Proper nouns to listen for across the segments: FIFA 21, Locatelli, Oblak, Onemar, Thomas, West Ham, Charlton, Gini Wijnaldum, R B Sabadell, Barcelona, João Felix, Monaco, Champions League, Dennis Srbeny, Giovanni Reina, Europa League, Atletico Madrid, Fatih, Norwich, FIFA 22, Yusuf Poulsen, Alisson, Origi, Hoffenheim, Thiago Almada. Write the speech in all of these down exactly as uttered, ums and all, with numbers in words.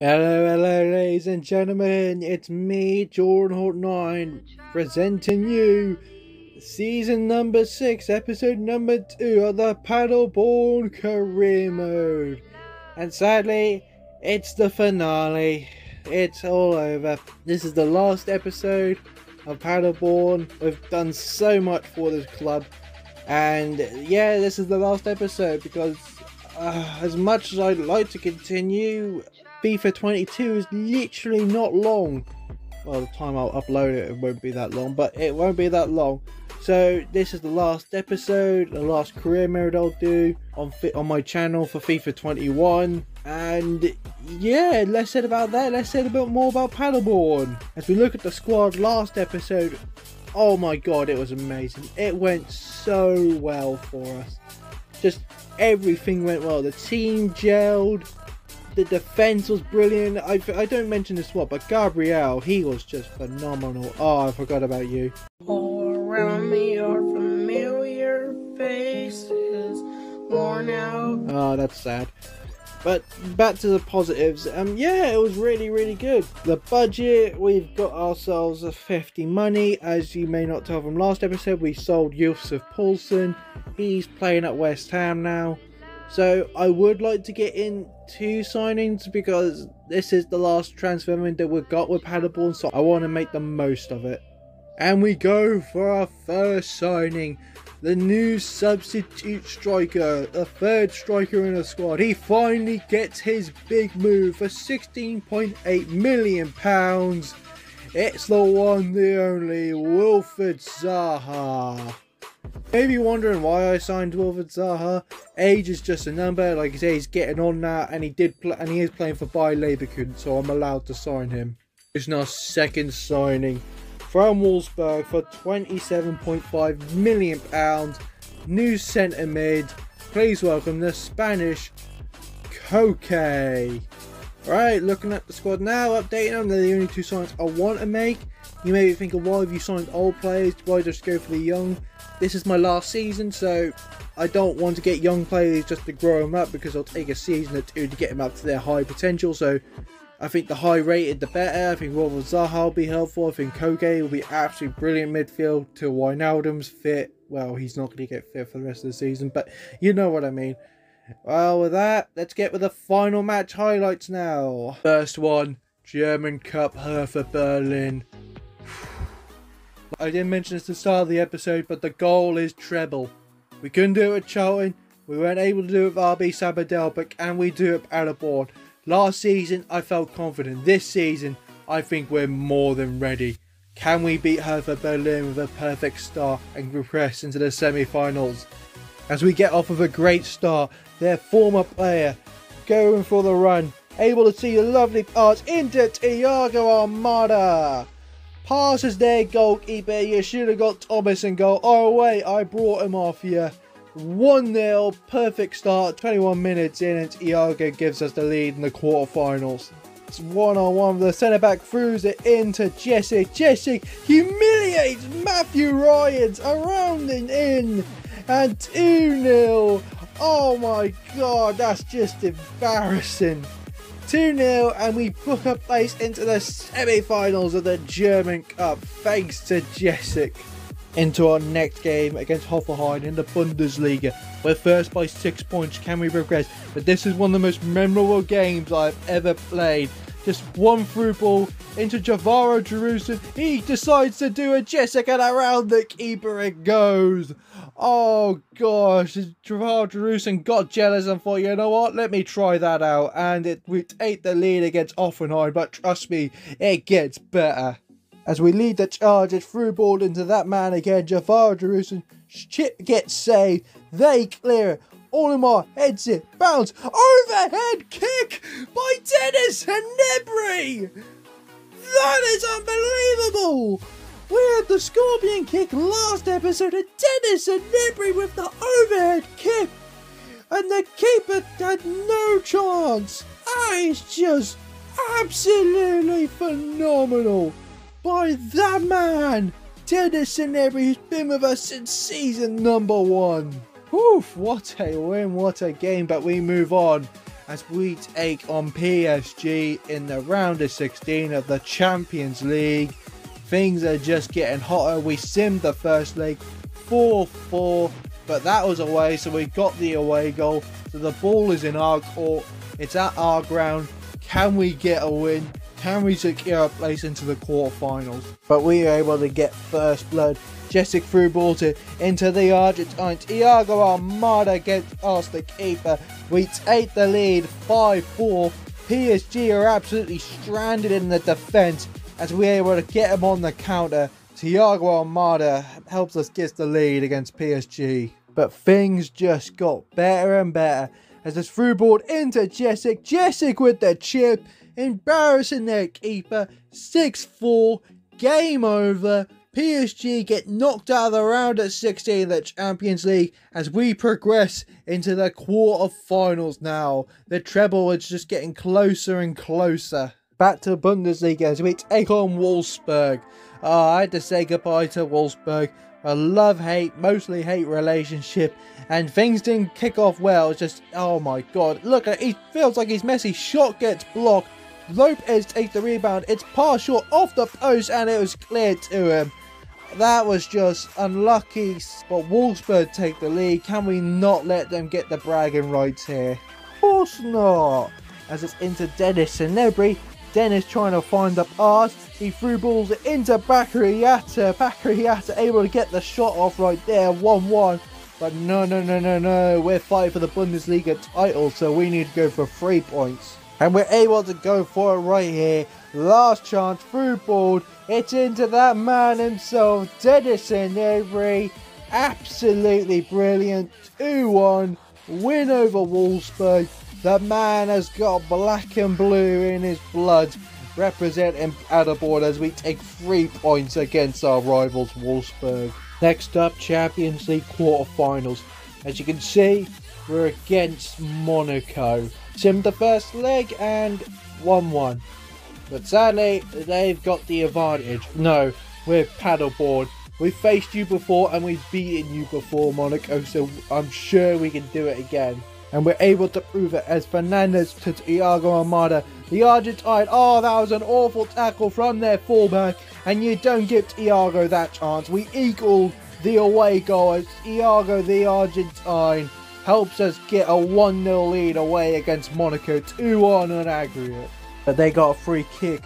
Hello, hello, ladies and gentlemen, it's me, Jordan Hawk nine, presenting you season number six, episode number two of the Paderborn career mode. And sadly, it's the finale. It's all over. This is the last episode of Paderborn. We've done so much for this club. And yeah, this is the last episode because uh, as much as I'd like to continue, FIFA twenty-two is literally not long. Well, the time I'll upload it, it won't be that long, but it won't be that long. So this is the last episode, the last career mode I'll do on on my channel for FIFA twenty-one. And yeah, let's say about that. Let's say a bit more about Paderborn. As we look at the squad, last episode, oh my god, it was amazing. It went so well for us. Just everything went well. The team gelled. The defence was brilliant. I, I don't mention the swap, but Gabrielle, he was just phenomenal. Oh, I forgot about you. All around me are familiar faces, worn out. Oh, that's sad. But back to the positives. Um, yeah, it was really, really good. The budget, we've got ourselves a fifty money. As you may not tell from last episode, we sold Yusuf Poulsen. He's playing at West Ham now. So I would like to get in two signings because this is the last transfer window we've got with Paderborn, so I want to make the most of it. And we go for our first signing, the new substitute striker, the third striker in the squad. He finally gets his big move for sixteen point eight million pounds. It's the one, the only, Wilfried Zaha. Maybe wondering why I signed Wilfried Zaha. Age is just a number. Like I say, he's getting on now, and he did, play, and he is playing for Bayer Leverkusen, so I'm allowed to sign him. It's our second signing from Wolfsburg for twenty-seven point five million pounds. New centre mid. Please welcome the Spanish Koke. Right, looking at the squad now, updating them. They're the only two signs I want to make. You may be thinking, why have you signed old players? Why just go for the young? This is my last season, so I don't want to get young players just to grow them up because I'll take a season or two to get them up to their high potential. So I think the high rated, the better. I think Wilfried Zaha will be helpful. I think Koke will be absolutely brilliant midfield till Wijnaldum's fit. Well, he's not going to get fit for the rest of the season, but you know what I mean. Well, with that, let's get with the final match highlights now. First one, German Cup, Hertha Berlin. I didn't mention this at the start of the episode, but the goal is treble. We couldn't do it with Charlton, we weren't able to do it with R B Sabadell, but can we do it at Paderborn? Last season, I felt confident. This season, I think we're more than ready. Can we beat Hertha Berlin with a perfect start and progress into the semi-finals? As we get off of a great start, their former player going for the run, able to see the lovely pass into Thiago Almada. Passes their goalkeeper, you should have got Thomas in goal. Oh wait, I brought him off you. one nil, perfect start, twenty-one minutes in and Thiago gives us the lead in the quarterfinals. It's one on one, the centre-back throws it into Jesse. Jesse humiliates Matthew Ryan's around and in. And two nil, oh my god, that's just embarrassing. two nil and we book a place into the semi-finals of the German Cup thanks to Jessic. Into our next game against Hoffenheim in the Bundesliga. We're first by six points, can we progress? But this is one of the most memorable games I've ever played. Just one through ball into Javaro Jerusalem. He decides to do a Jessic and around the keeper it goes. Oh gosh, Javaro Jerusalem got jealous and thought, you know what, let me try that out. And it we take the lead against Hoffenheim, but trust me, it gets better. As we lead the charge, it's through ball into that man again. Javaro Jerusalem, chip gets saved. They clear it. Olimar heads it, bounce, overhead kick by Dennis N'Dicka. That is unbelievable. We had the scorpion kick last episode and Dennis N'Dicka with the overhead kick. And the keeper had no chance. That is just absolutely phenomenal. By that man, Dennis N'Dicka, who's been with us since season number one. Oof, what a win, what a game, but we move on. as we take on P S G in the round of sixteen of the Champions League. Things are just getting hotter. We simmed the first leg four four, but that was away, so we got the away goal. So the ball is in our court, it's at our ground. Can we get a win? Can we secure a place into the quarterfinals? But we are able to get first blood. Jessic through ball to into the Argentine. Thiago Almada gets past the keeper. We take the lead five four. P S G are absolutely stranded in the defence as we are able to get them on the counter. Thiago Almada helps us get the lead against P S G. But things just got better and better as this through ball into Jessic. Jessic with the chip, embarrassing their keeper. six four, game over. P S G get knocked out of the round at sixteen of the Champions League as we progress into the quarterfinals now. The treble is just getting closer and closer. Back to Bundesliga as we take on Wolfsburg. Oh, I had to say goodbye to Wolfsburg. A love-hate, mostly hate relationship, and things didn't kick off well. It's just, oh my god, look, he feels like he's messy. Shot gets blocked. Lopez takes the rebound. It's passed short off the post and it was cleared to him. That was just unlucky, but Wolfsburg take the lead. Can we not let them get the bragging rights here? Of course not. As it's into Dennis Sinebri. Dennis trying to find the pass. He threw balls into Bakary Yatta. Bakary Yatta able to get the shot off right there. one one. But no, no, no, no, no. We're fighting for the Bundesliga title, so we need to go for three points. And we're able to go for it right here. Last chance, through ball. It's into that man himself, Dennis N'Dicka. Absolutely brilliant. two one. Win over Wolfsburg. The man has got black and blue in his blood, representing Paderborn as we take three points against our rivals Wolfsburg. Next up, Champions League quarterfinals. As you can see, we're against Monaco. Simmed the first leg and one one. But sadly, they've got the advantage. No, we're Paderborn. We faced you before and we've beaten you before, Monaco, so I'm sure we can do it again. And we're able to prove it as Fernandez to Thiago Almada. The Argentine, oh, that was an awful tackle from their fullback. And you don't give Thiago that chance. We equal the away goal as Thiago, the Argentine, helps us get a one nil lead away against Monaco. two one on aggregate. But they got a free kick.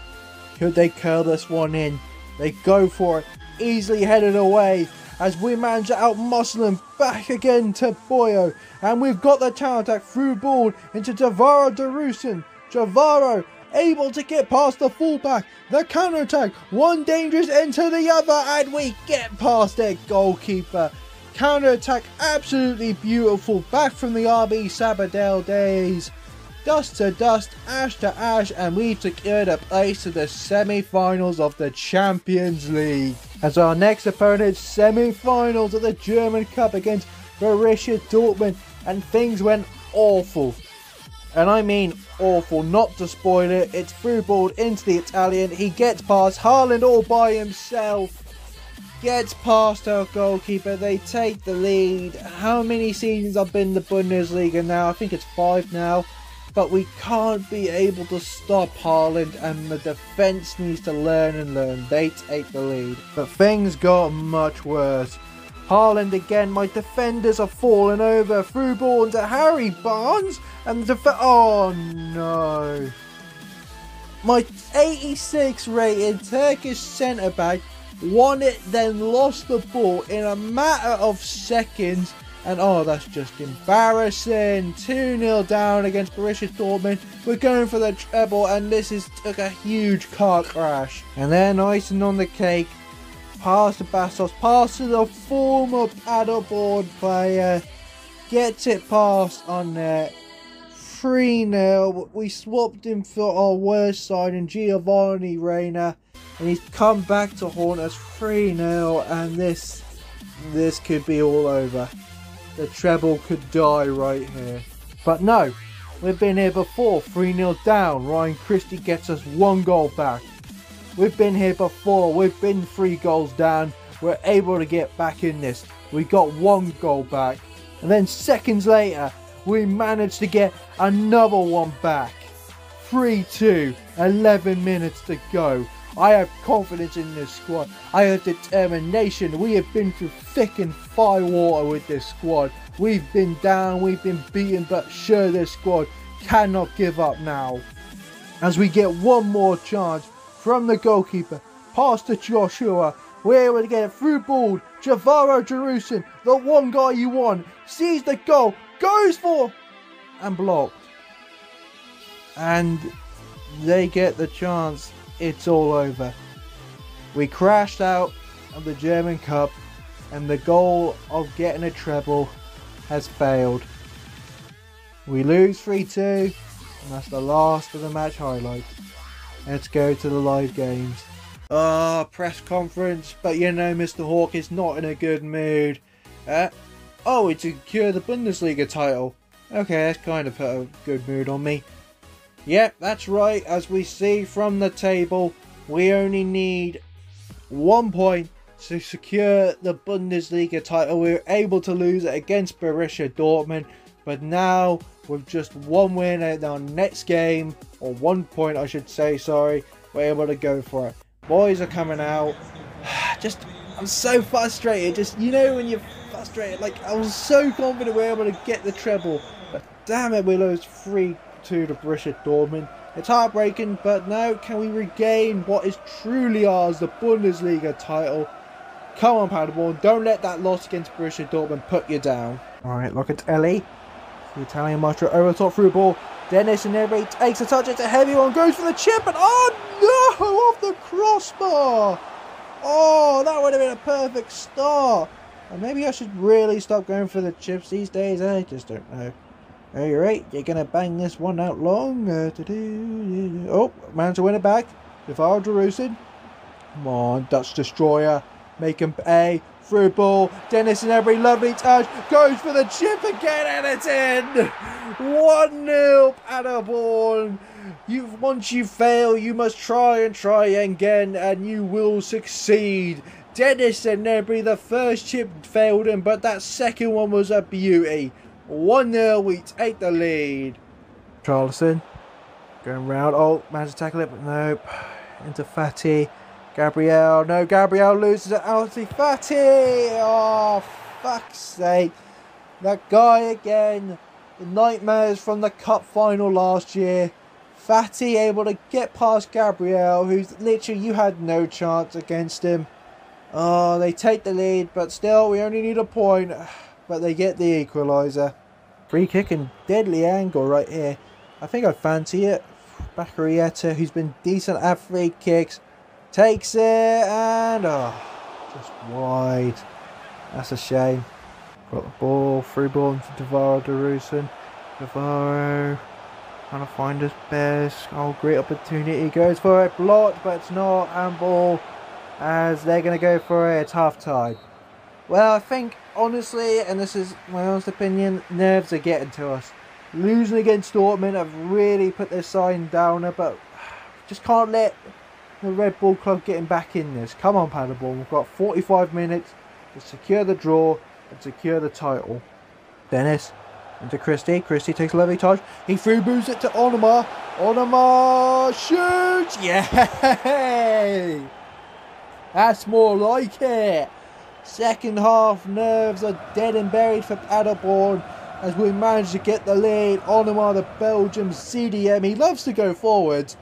Could they curl this one in? They go for it. Easily headed away. As we manage to outmuscle him, back again to Boyo. And we've got the counter attack through ball into Javaro Jerusalem. Javaro able to get past the fullback. The counter attack, one dangerous into the other, and we get past their goalkeeper. Counter attack, absolutely beautiful. Back from the R B Sabadell days. Dust to dust, ash to ash, and we've secured a place to the semi-finals of the Champions League. As our next opponent, semi-finals of the German Cup against Borussia Dortmund, and things went awful. And I mean awful, not to spoil it, it's through ball into the Italian, he gets past Haaland all by himself. Gets past our goalkeeper, they take the lead. How many seasons I've been in the Bundesliga now? I think it's five now. But we can't be able to stop Haaland, and the defence needs to learn and learn. They take the lead. But things got much worse. Haaland again, my defenders are falling over. Through ball to Harry Barnes, and the oh no. My eighty-six rated Turkish centre-back won it, then lost the ball in a matter of seconds. And oh, that's just embarrassing. two nil down against Borussia Dortmund. We're going for the treble, and this is took a huge car crash. And then icing on the cake, pass to Bastos, pass to the former Paderborn player, gets it past on net. three nil. We swapped him for our worst side in Giovanni Reina, and he's come back to haunt us. three nil, and this this could be all over. The treble could die right here. But no, we've been here before. three nil down. Ryan Christie gets us one goal back. We've been here before. We've been three goals down. We're able to get back in this. We got one goal back. And then seconds later, we managed to get another one back. three two, eleven minutes to go. I have confidence in this squad. I have determination. We have been through thick and fire water with this squad. We've been down, we've been beaten, but sure, this squad cannot give up now. As we get one more chance from the goalkeeper, pass to Joshua. We're able to get it through ball. Javaro Jerusalem, the one guy you want, sees the goal, goes for, and blocked. And they get the chance. It's all over. We crashed out of the German Cup and the goal of getting a treble has failed. We lose three two, and that's the last of the match highlight. Let's go to the live games. Ah, oh, press conference, but you know Mister Hawk is not in a good mood. Uh, oh, it's to secure the Bundesliga title. Okay, that's kind of put a good mood on me. Yep, that's right, as we see from the table, we only need one point to secure the Bundesliga title. We were able to lose it against Borussia Dortmund, but now with just one win at our next game, or one point I should say, sorry, we're able to go for it. Boys are coming out. Just, I'm so frustrated. Just, you know when you're frustrated, like, I was so confident we were able to get the treble, but damn it, we lose three to the Borussia Dortmund. It's heartbreaking, but now can we regain what is truly ours, the Bundesliga title? Come on, Paderborn, don't let that loss against Borussia Dortmund put you down. Alright, Locatelli. The Italian maestro over top through ball. Dennis N'Dicka takes a touch, it's a heavy one, goes for the chip, and oh no, off the crossbar! Oh, that would have been a perfect start. And maybe I should really stop going for the chips these days, I just don't know. Alright, you're going to bang this one out long. Uh, doo -doo. Oh, managed to win it back. Javaro Jerusalem. Come on, Dutch Destroyer. Make him pay. Through ball. Dennis N'Dicka, lovely touch. Goes for the chip again, and it's in. one nil, Paderborn. You, once you fail, you must try and try again, and you will succeed. Dennis N'Dicka, the first chip failed him, but that second one was a beauty. one nil, we take the lead. Charlton going round. Oh, managed to tackle it, but nope. Into Fatih. Gabrielle. No, Gabrielle loses it out to Fatih. Oh, fuck's sake. That guy again. The nightmares from the cup final last year. Fatih able to get past Gabrielle, who's literally, you had no chance against him. Oh, they take the lead, but still, we only need a point. But they get the equaliser. Free kick and deadly angle right here. I think I fancy it. Bakary Yatta, who's been decent at free kicks, takes it and oh, just wide. That's a shame. Got the ball, through ball into Javaro Jerusalem. Javaro trying to find his best. Oh, great opportunity. Goes for it, blocked, but it's not handball as they're going to go for it. It's half time. Well, I think, honestly, and this is my honest opinion, nerves are getting to us. Losing against Dortmund have really put their sign down, but just can't let the Red Bull club getting back in this. Come on, Paderborn, we've got forty-five minutes to secure the draw and secure the title. Dennis into Christie. Christie takes a lovely touch. He through moves it to Onemar. Onemar shoots! Yay! That's more like it! Second half nerves are dead and buried for Paderborn as we manage to get the lead. Onemar, the Belgium C D M, he loves to go forwards,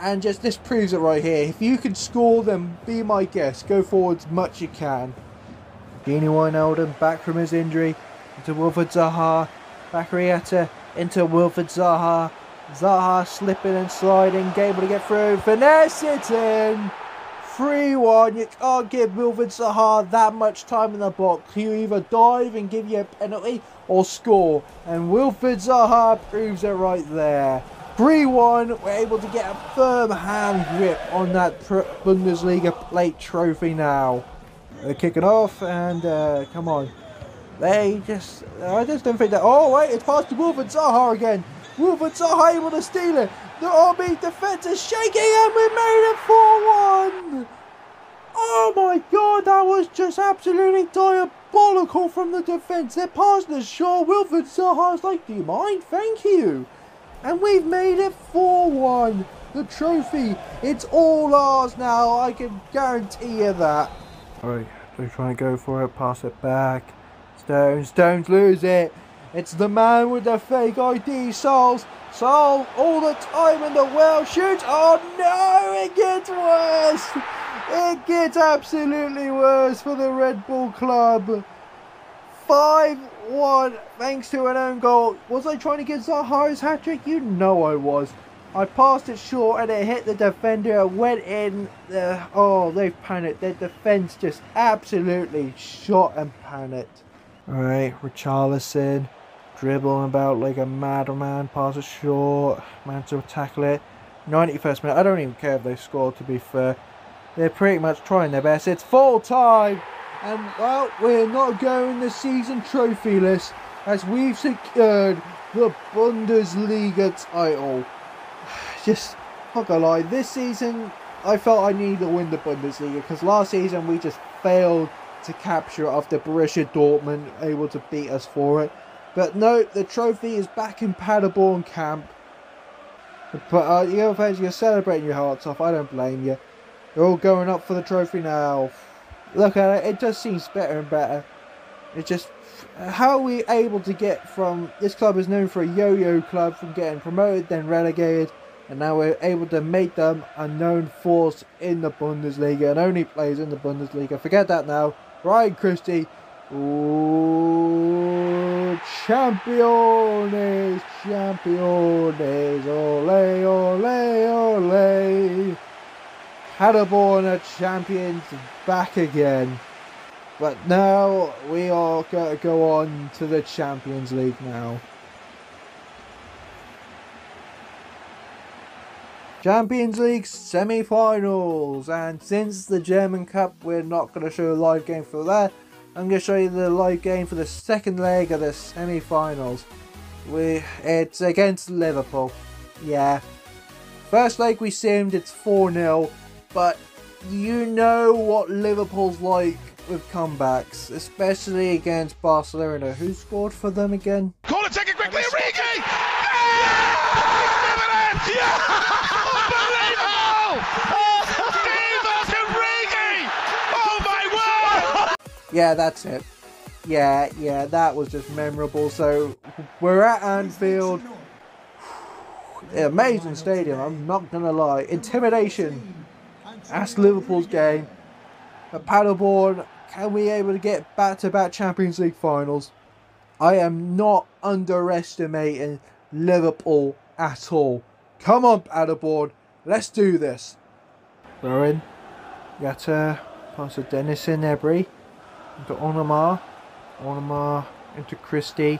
and just this proves it right here. If you can score, then be my guest. Go forwards much you can. Gini Wijnaldum back from his injury into Wilfried Zaha. Bakary Yatta into Wilfried Zaha. Zaha slipping and sliding, able to get through. Finesse it in. three one, you can't give Wilfried Zaha that much time in the box. You either dive and give you a penalty or score. And Wilfried Zaha proves it right there. three one, we're able to get a firm hand grip on that Bundesliga plate trophy now. They're kicking off and uh, come on. They just, I just don't think that, oh wait, it's past to Wilfried Zaha again. Wilfried Zaha able to steal it. The R B defence is shaking and we made it four one! Oh my god, that was just absolutely diabolical from the defence. Their partner's shot. Wilfried Zaha's like, do you mind? Thank you. And we've made it four one. The trophy, it's all ours now. I can guarantee you that. Alright, they're trying to go for it. Pass it back. Stones, Stones lose it. It's the man with the fake I D, Sol. Sol all the time in the well shoots. Oh no, it gets worse. It gets absolutely worse for the Red Bull club. five one thanks to an own goal. Was I trying to get Zaha's hat-trick? You know I was. I passed it short and it hit the defender and went in. Uh, oh, they've panicked. Their defence just absolutely shot and panicked. Alright, Richarlison dribbling about like a madman, passes short, managed to tackle it. ninety-first minute, I don't even care if they scored, to be fair. They're pretty much trying their best. It's full time, and well, we're not going the season trophyless as we've secured the Bundesliga title. Just not gonna lie, this season I felt I needed to win the Bundesliga because last season we just failed to capture after Borussia Dortmund able to beat us for it. But no, the trophy is back in Paderborn camp. But uh, the other fans, you're celebrating your hearts off. I don't blame you. They're all going up for the trophy now. Look at it. It just seems better and better. It's just, how are we able to get from, this club is known for a yo-yo club, from getting promoted then relegated, and now we're able to make them a known force in the Bundesliga and only plays in the Bundesliga. Forget that now. Ryan Christie. Ooh, Champions, Champions, ole, ole, ole. Paderborn are champions back again. But now we are going to go on to the Champions League now. Champions League semi-finals. And since the German Cup, we're not going to show a live game for that. I'm going to show you the live game for the second leg of the semi-finals. We, it's against Liverpool. Yeah. First leg we simmed, it's four nil. But you know what Liverpool's like with comebacks. Especially against Barcelona. Who scored for them again? Call it, take it quickly, Origi! Yeah! Yeah! Unbelievable! Yeah, that's it. Yeah, yeah, that was just memorable. So, we're at Anfield. Amazing stadium, I'm not going to lie. Intimidation. That's Liverpool's game. But Paderborn, can we able to get back-to-back Champions League finals? I am not underestimating Liverpool at all. Come on, Paderborn. Let's do this. They're in. Yatta. Pass to Dennis Sinebri. Into Onoma, Onoma into Christie,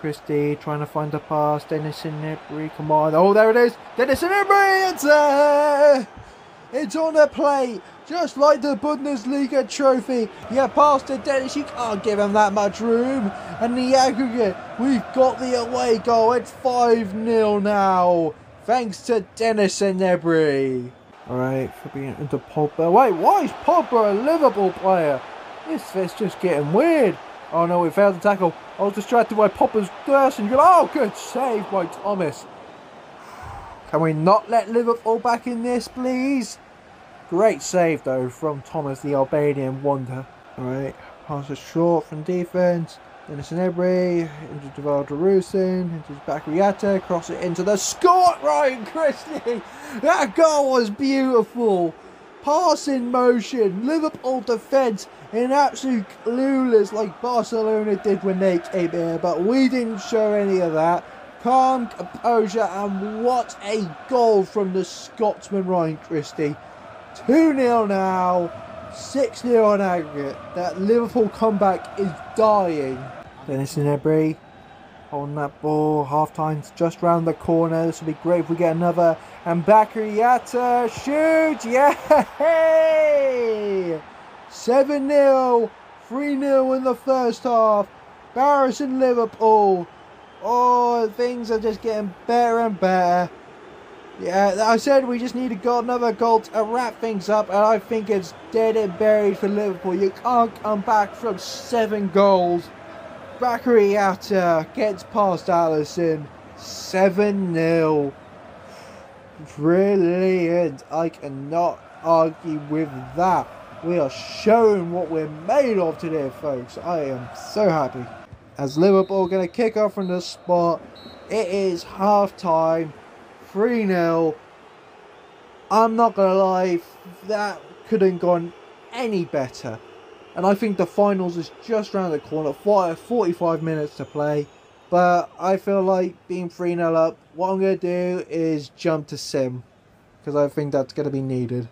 Christie trying to find the pass, Dennis N'Dicka, come on, oh there it is, Dennis N'Dicka, it's there, it's on the plate, just like the Bundesliga trophy. Yeah, pass to Dennis, you can't give him that much room, and the aggregate, we've got the away goal, it's five nil now, thanks to Dennis N'Dicka. Alright, Fabian into Popper, wait, why is Popper a Liverpool player? This is just getting weird. Oh no, we failed to tackle. I was distracted by Popper's thirst and go, oh, good save by Thomas. Can we not let Liverpool back in this, please? Great save, though, from Thomas, the Albanian wonder. Alright, pass is short from defence. Dennis N'Dicka, into Javaro Jerusalem, into Bakary Yatta, cross it into the score, Ryan Christie. That goal was beautiful. Pass in motion, Liverpool defence in absolute clueless like Barcelona did when they came here, but we didn't show any of that. Calm composure, and what a goal from the Scotsman Ryan Christie. two nil now, six nil on aggregate. That Liverpool comeback is dying. Dennis N'Dicka holding that ball, half time's just round the corner. This would be great if we get another. And Bakary Yatta, shoot, yay! seven nil, three nil in the first half. Barrison Liverpool. Oh, things are just getting better and better. Yeah, I said we just need a goal, another goal to wrap things up, and I think it's dead and buried for Liverpool. You can't come back from seven goals. Bakary Yatta gets past Alisson. seven nil. Brilliant. I cannot argue with that. We are showing what we're made of today, folks. I am so happy. As Liverpool are going to kick off from the spot, it is half-time. three nil. I'm not going to lie, that couldn't have gone any better. And I think the finals is just around the corner. forty-five minutes to play. But I feel like being three nil up, what I'm going to do is jump to Sim. Because I think that's going to be needed.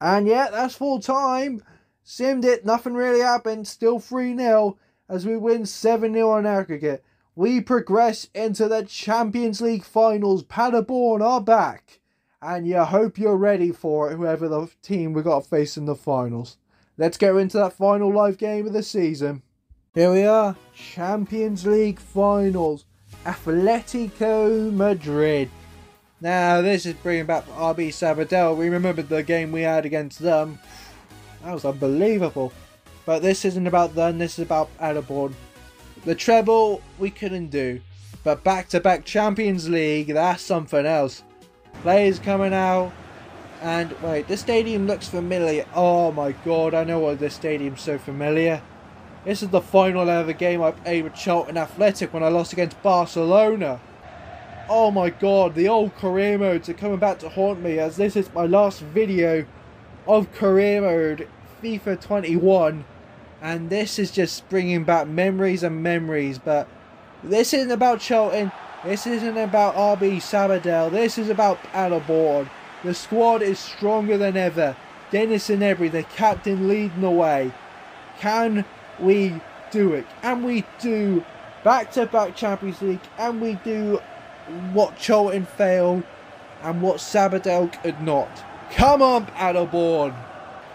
And yeah, that's full time. Simmed it. Nothing really happened. Still three nil as we win seven nil on aggregate. We progress into the Champions League finals. Paderborn are back. And you hope you're ready for it, whoever the team we've got to face in the finals. Let's go into that final live game of the season. Here we are. Champions League finals. Atletico Madrid. Now, this is bringing back R B Sabadell. We remembered the game we had against them. That was unbelievable. But this isn't about them. This is about Paderborn. The treble, we couldn't do. But back-to-back Champions League, that's something else. Players coming out. And, wait, this stadium looks familiar. Oh, my God, I know why this stadium's so familiar. This is the final ever game I played with Charlton Athletic when I lost against Barcelona. Oh, my God, the old career modes are coming back to haunt me, as this is my last video of career mode FIFA twenty-one. And this is just bringing back memories and memories. But this isn't about Charlton. This isn't about R B Sabadell. This is about Paderborn. The squad is stronger than ever. Dennis N'Dicka, the captain, leading the way. Can we do it? Can we do back-to-back Champions League? Can we do what Charlton failed and what Sabadell could not? Come on, Paderborn!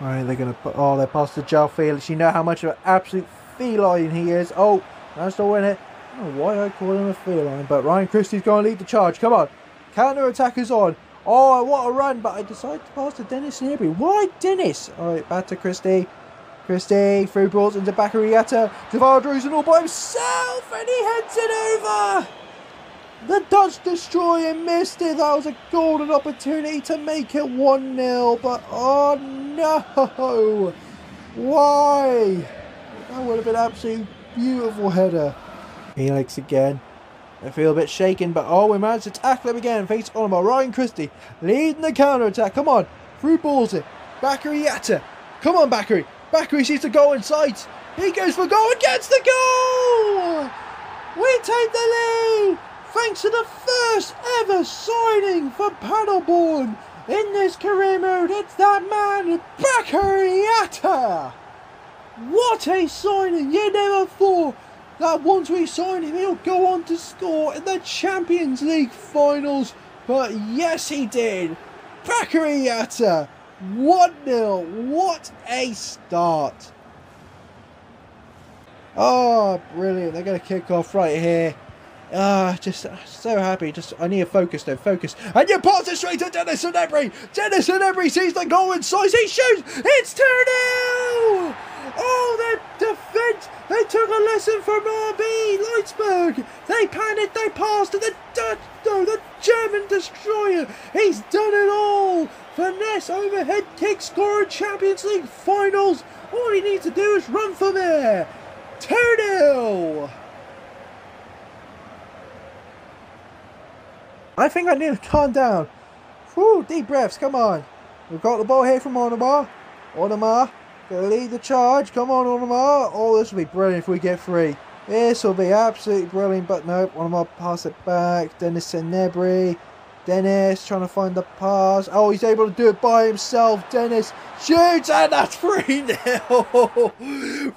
Right, they're going to put... Oh, they're past the João Felix. You know how much of an absolute feline he is. Oh, that's the winner. I don't know why I call him a feline, but Ryan Christie's going to lead the charge. Come on. Counter-attack is on. Oh, what a run, but I decided to pass to Dennis Srbeny. Why Dennis? All right, back to Christie. Christie, through balls into Bakary Yatta. Javaro Jerusalem all by himself, and he heads it over. The Dutch destroyer missed it. That was a golden opportunity to make it one nil, but oh no. Why? That would have been an absolutely beautiful header. Felix again. I feel a bit shaken, but oh, we managed to tackle him again. Face on by Ryan Christie, leading the counter-attack. Come on, through balls it. Bakary Yatta. Come on, Bakary. Bakary sees the goal in sight. He goes for goal and gets the goal! We take the lead, thanks to the first ever signing for Paderborn. In this career mode, it's that man, Bakary Yatta. What a signing, you never thought that once we sign him, he'll go on to score in the Champions League finals. But yes, he did. Bakary Yatta, one nil. What a start. Oh, brilliant. They're going to kick off right here. Ah, just uh, so happy. Just I need to focus, though. Focus. And you pass it straight to Dennis N'Dicka. Dennis N'Dicka sees the goal in size. He shoots. It's two nil. Oh, the defence, they took a lesson from R B Leipzig. They panicked, they passed to the Dutch, no, the German destroyer. He's done it all. Finesse, overhead kick, scorer, Champions League finals. All he needs to do is run from there. two nil. I think I need to calm down. Whew, deep breaths, come on. We've got the ball here from Onemar. Onemar. Gonna lead the charge. Come on, Onemar. Oh, this will be brilliant if we get free. This will be absolutely brilliant, but nope. Onemar pass it back. Dennis Sinebri. Dennis trying to find the pass. Oh, he's able to do it by himself. Dennis shoots, and that's three nil.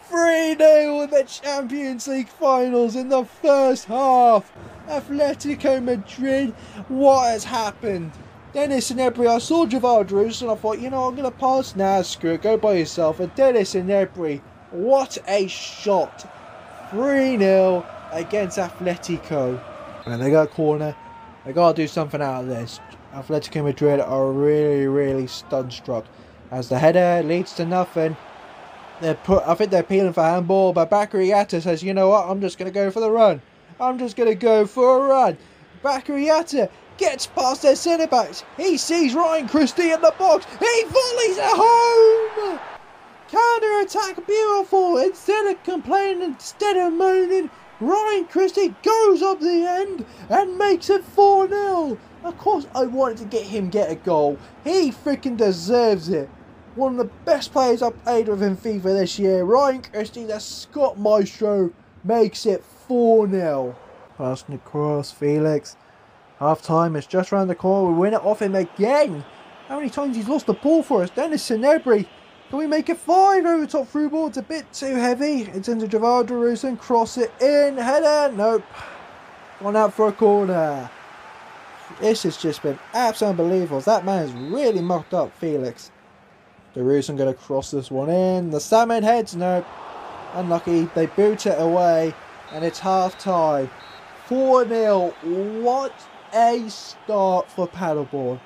three nil in the Champions League finals in the first half. Atletico Madrid, what has happened? Dennis N'Dicka, I saw Javaro Jerusalem, and I thought, you know, I'm going to pass. Nah, screw it, go by yourself. And Dennis N'Dicka, what a shot. three nil against Atletico. And they got a corner. They got to do something out of this. Atletico Madrid are really, really stunstruck as the header leads to nothing. They're put, I think they're peeling for handball, but Bakary Yatta says, you know what, I'm just going to go for the run. I'm just going to go for a run. Bakary Yatta gets past their centre-backs. He sees Ryan Christie in the box. He volleys at home. Counter-attack, beautiful. Instead of complaining, instead of moaning, Ryan Christie goes up the end and makes it four nil. Of course, I wanted to get him get a goal. He freaking deserves it. One of the best players I've played with in FIFA this year. Ryan Christie, the Scott Maestro, makes it four nil. Passing across, Felix. Half time, it's just round the corner. We win it off him again. How many times he's lost the ball for us? Dennis Sinebri. Can we make it five over the top through ball? It's a bit too heavy. It's into Javaro Jerusalem. Cross it in. Header. Nope. One out for a corner. This has just been absolutely unbelievable. That man has really mucked up Felix. Jerusalem going to cross this one in. The salmon heads. Nope. Unlucky. They boot it away. And it's half time. four nil. What a start for Paderborn.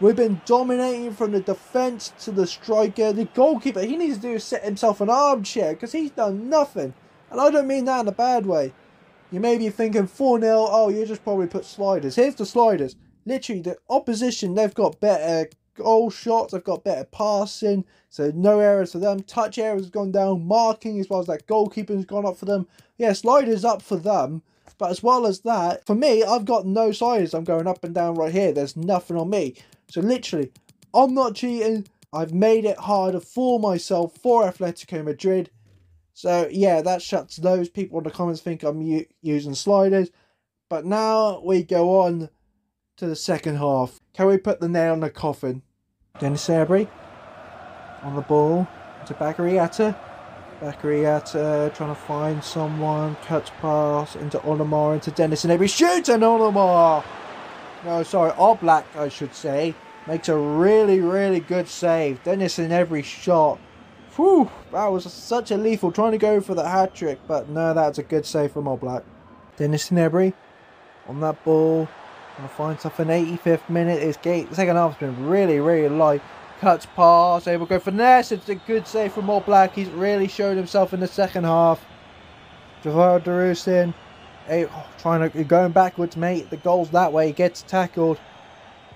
We've been dominating from the defence to the striker. The goalkeeper, he needs to do is set himself an armchair because he's done nothing. And I don't mean that in a bad way. You may be thinking four nil, oh, you just probably put sliders. Here's the sliders. Literally, the opposition, they've got better goal shots. They've got better passing. So no errors for them. Touch errors have gone down. Marking as well as that goalkeeping has gone up for them. Yeah, sliders up for them. But as well as that, for me, I've got no sliders. I'm going up and down right here. There's nothing on me. So literally, I'm not cheating. I've made it harder for myself, for Atletico Madrid. So yeah, that shuts those people in the comments think I'm u using sliders. But now we go on to the second half. Can we put the nail in the coffin? Dennis Srbeny on the ball to Bakary Yatta. Bakary Yatta trying to find someone. Cuts pass into Onomar, into Dennis, and every shoots and Onomar. No, sorry, Oblak, I should say, makes a really, really good save. Dennis in every shot. Whew, that was such a lethal, trying to go for the hat-trick, but no, that's a good save from Oblak. Dennis N'Dicka on that ball, going to find something. eighty-fifth minute, his game, the second half's been really, really light. Cuts pass, able to go for Ness. It's a good save from Oblak. He's really shown himself in the second half. Javaro Dilrosun. Hey, oh, trying to going backwards, mate. The goal's that way. He gets tackled.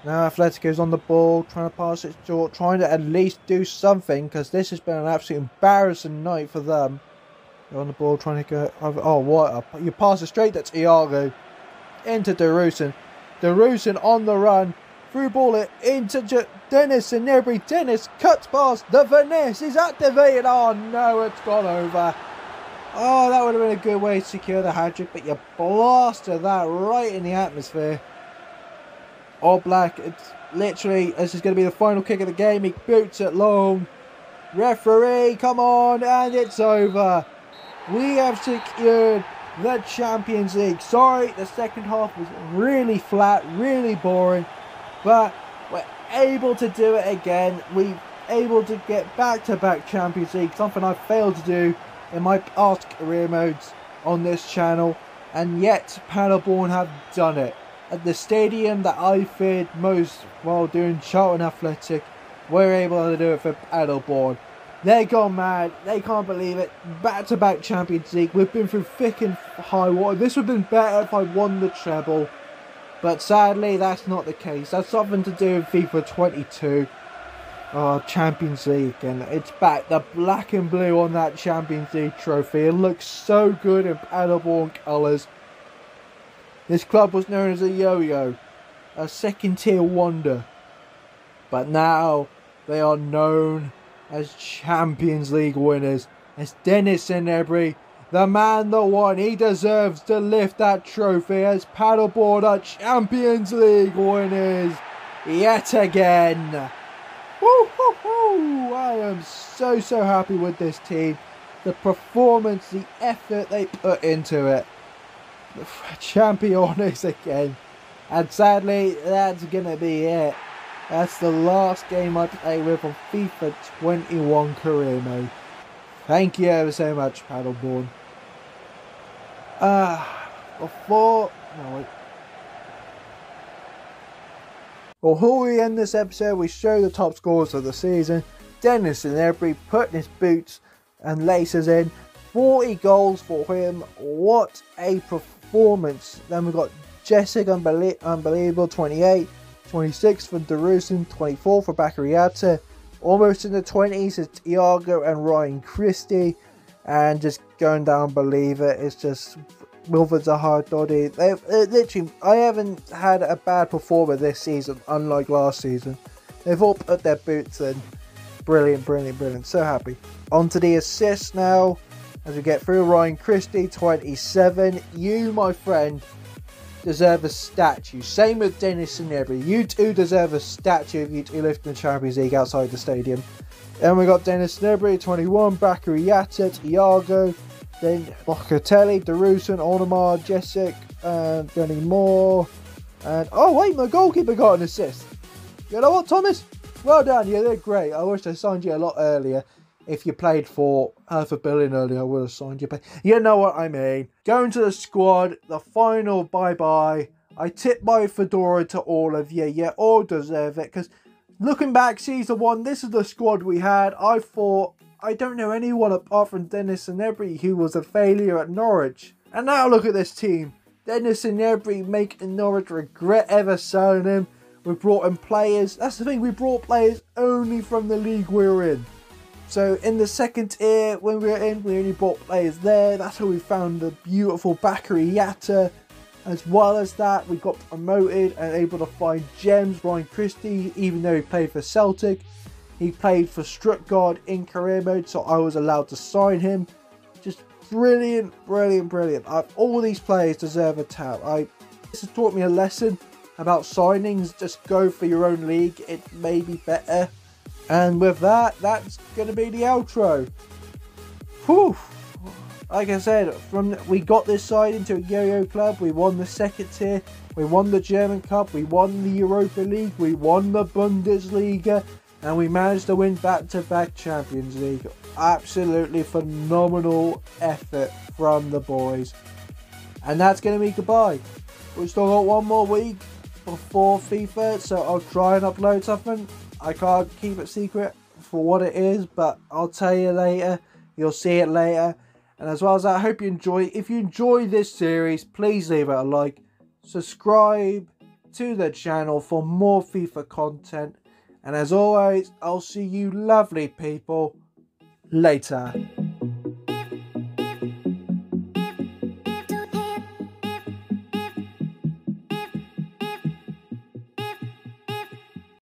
Now Atletico's on the ball, trying to pass it short, trying to at least do something because this has been an absolute embarrassing night for them. They're on the ball, trying to go. Over, oh, what? A, you pass it straight. That's Thiago into Dilrosun. Dilrosun on the run, through ball it into J Dennis N'Dicka. Dennis cuts past the Venice. Is activated. Oh no, it's gone over. Oh, that would have been a good way to secure the hat-trick, but you blasted that right in the atmosphere. Oblak, it's literally, this is going to be the final kick of the game. He boots it long. Referee, come on, and it's over. We have secured the Champions League. Sorry, the second half was really flat, really boring, but we're able to do it again. We're able to get back-to-back Champions League, something I failed to do in my past career modes on this channel, and yet Paderborn have done it at the stadium that I feared most while doing Charlton Athletic. We're able to do it for Paderborn. They gone mad. They can't believe it. Back to back Champions League. We've been through thick and high water. This would have been better if I won the treble, but sadly that's not the case. That's something to do with FIFA twenty-two. Oh, Champions League, and it's back, the black and blue on that Champions League trophy. It looks so good in Paderborn colours. This club was known as a yo-yo, a second tier wonder, but now they are known as Champions League winners. It's Dennis N'Dicka, the man, the one. He deserves to lift that trophy as Paderborn are Champions League winners yet again. Woo, woo, woo. I am so, so happy with this team. The performance, the effort they put into it. Champions again. And sadly, that's going to be it. That's the last game I play with on FIFA twenty-one career mode. Thank you ever so much, Paderborn. Ah, uh, before... No, wait. Before we end this episode, we show the top scores of the season. Dennis Sinebri put his boots and laces in. forty goals for him. What a performance. Then we've got Jessic, unbelie unbelievable, twenty-eight. twenty-six for Dilrosun, twenty-four for Bakary Yatta. Almost in the twenties is Thiago and Ryan Christie. And just going down, believe it, it's just Wilfried Zaha, Doddy. They've, literally, I haven't had a bad performer this season, unlike last season. They've all put their boots in. Brilliant, brilliant, brilliant. So happy. On to the assists now. As we get through, Ryan Christie, twenty-seven. You, my friend, deserve a statue. Same with Dennis N'Dicka. You two deserve a statue if you two lift the Champions League outside the stadium. Then we got Dennis N'Dicka, twenty-one, Bakary Yatta, Thiago, then Locatelli, Dilrosun, Almada, Jessic, and Danny Moore. And oh wait, my goalkeeper got an assist. You know what, Thomas? Well done, you did great. I wish I signed you a lot earlier. If you played for Hertha Berlin earlier, I would have signed you. But you know what I mean. Going to the squad, the final bye-bye. I tip my fedora to all of you. You all deserve it. Because looking back, season one, this is the squad we had. I thought, I don't know anyone apart from Dennis Sinebri, who was a failure at Norwich. And now look at this team. Dennis Sinebri making Norwich regret ever selling him. We brought in players. That's the thing, we brought players only from the league we were in. So in the second tier, when we were in, we only bought players there. That's how we found the beautiful Bakary Yatta. As well as that, we got promoted and able to find gems. Ryan Christie, even though he played for Celtic, he played for Stuttgart in career mode, so I was allowed to sign him. Just brilliant, brilliant, brilliant. I've, all these players deserve a tap. I, this has taught me a lesson about signings. Just go for your own league. It may be better. And with that, that's going to be the outro. Whew. Like I said, from we got this side into a yo-yo club. We won the second tier. We won the German Cup. We won the Europa League. We won the Bundesliga. And we managed to win back-to-back Champions League. Absolutely phenomenal effort from the boys. And that's going to be goodbye. We've still got one more week before FIFA, so I'll try and upload something. I can't keep it secret for what it is, but I'll tell you later. You'll see it later. And as well as that, I hope you enjoy. If you enjoy this series, please leave it a like. Subscribe to the channel for more FIFA content. And as always, I'll see you lovely people later.